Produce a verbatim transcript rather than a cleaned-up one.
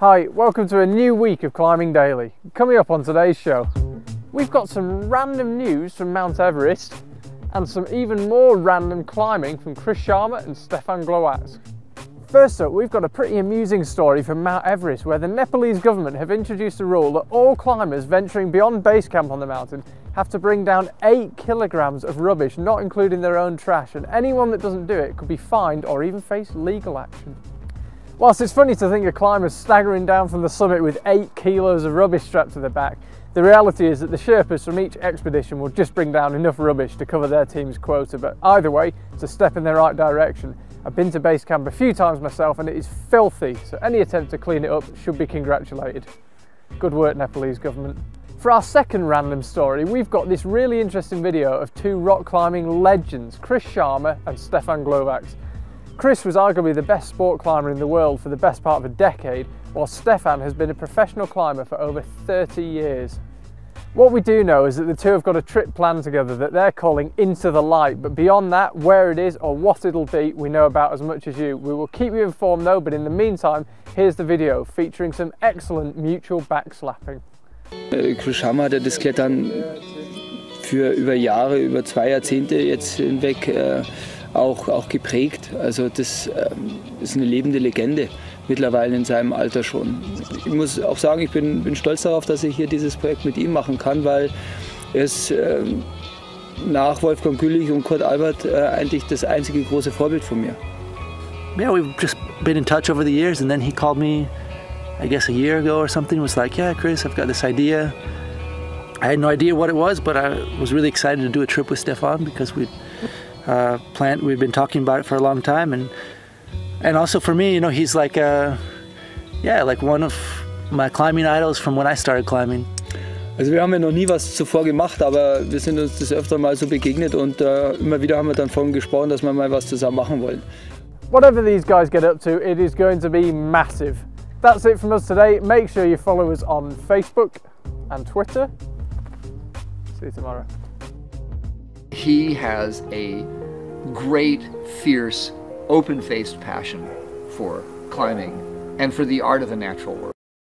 Hi, welcome to a new week of Climbing Daily. Coming up on today's show, we've got some random news from Mount Everest and some even more random climbing from Chris Sharma and Stefan Glowacz. First up, we've got a pretty amusing story from Mount Everest where the Nepalese government have introduced a rule that all climbers venturing beyond base camp on the mountain have to bring down eight kilograms of rubbish, not including their own trash, and anyone that doesn't do it could be fined or even face legal action. Whilst it's funny to think of climbers staggering down from the summit with eight kilos of rubbish strapped to their back, the reality is that the Sherpas from each expedition will just bring down enough rubbish to cover their team's quota, but either way, it's a step in the right direction. I've been to base camp a few times myself and it is filthy, so any attempt to clean it up should be congratulated. Good work, Nepalese government. For our second random story, we've got this really interesting video of two rock climbing legends, Chris Sharma and Stefan Glowacz. Chris was arguably the best sport climber in the world for the best part of a decade, while Stefan has been a professional climber for over thirty years. What we do know is that the two have got a trip planned together that they're calling Into the Light, but beyond that, where it is or what it'll be, we know about as much as you. We will keep you informed though, but in the meantime, here's the video featuring some excellent mutual backslapping. Chris Sharma hat das Klettern für über Jahre, über zwei Jahrzehnte jetzt hinweg äh Auch, auch geprägt. Also das ähm, ist eine lebende Legende mittlerweile in seinem Alter schon. Ich muss auch sagen, ich bin, bin stolz darauf, dass ich hier dieses Projekt mit ihm machen kann, weil er ist ähm, nach Wolfgang Güllich und Kurt Albert äh, eigentlich das einzige große Vorbild von mir. Yeah, we've just been in touch over the years, and then he called me, I guess a year ago or something, was like, yeah, Chris, I've got this idea. I had no idea what it was, but I was really excited to do a trip with Stefan because we Uh, plant we've been talking about it for a long time, and and also for me, you know, he's like uh, yeah, like one of my climbing idols from when I started climbing. Also wir haben ja noch nie was zuvor gemacht, aber wir sind uns das öfter mal so begegnet und uh, immer wieder haben wir dann davon gesprochen, dass wir mal was zusammen machen wollen. Whatever these guys get up to, it is going to be massive. That's it from us today. Make sure you follow us on Facebook and Twitter. See you tomorrow. He has a great, fierce, open-faced passion for climbing and for the art of the natural world.